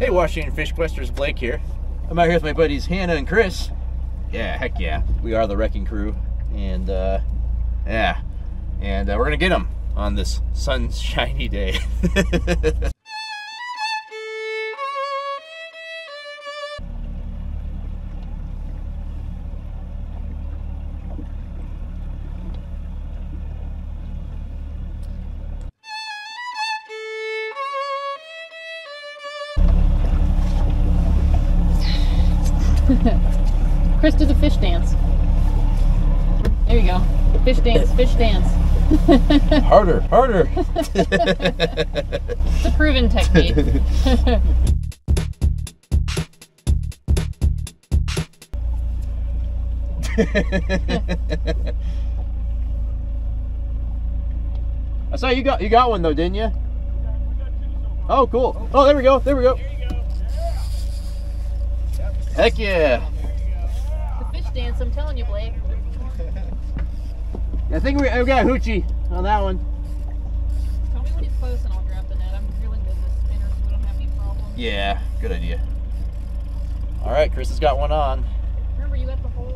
Hey, Washington Fish Questers, Blake here. I'm out here with my buddies Hannah and Chris. Yeah, heck yeah. We are the wrecking crew. And, yeah. And we're gonna get them on this sunshiny day. Chris did the fish dance. There you go. Fish dance, fish dance. Harder, harder. It's a proven technique. I saw you got one though, didn't you? We got two so far. Oh, cool. Oh, there we go. There we go. Heck yeah! The fish dance, I'm telling you, Blake. I think we got a hoochie on that one. Tell me when it's close and I'll grab the net. I'm reeling with the spinner so we don't have any problems. Yeah, good idea. Alright, Chris has got one on. Remember, you got the hole.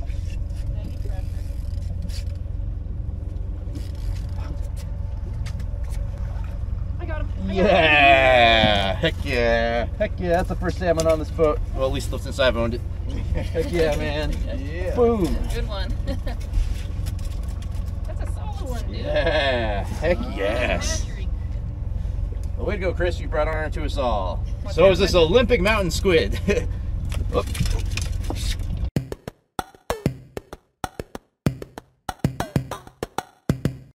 Now you pressure. I got him. Yeah! Heck yeah. Heck yeah, that's the first salmon on this boat. Well, at least since I've owned it. Heck yeah, man. Yeah. Boom. Good one. That's a solid one, dude. Yeah. Heck yes. Well, way to go, Chris. You brought honor to us all. So is this Olympic Mountain Squid.